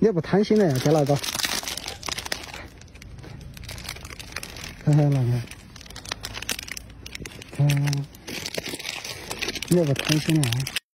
你不贪心了呀？给那个，看看那个，嗯，你不贪心了啊？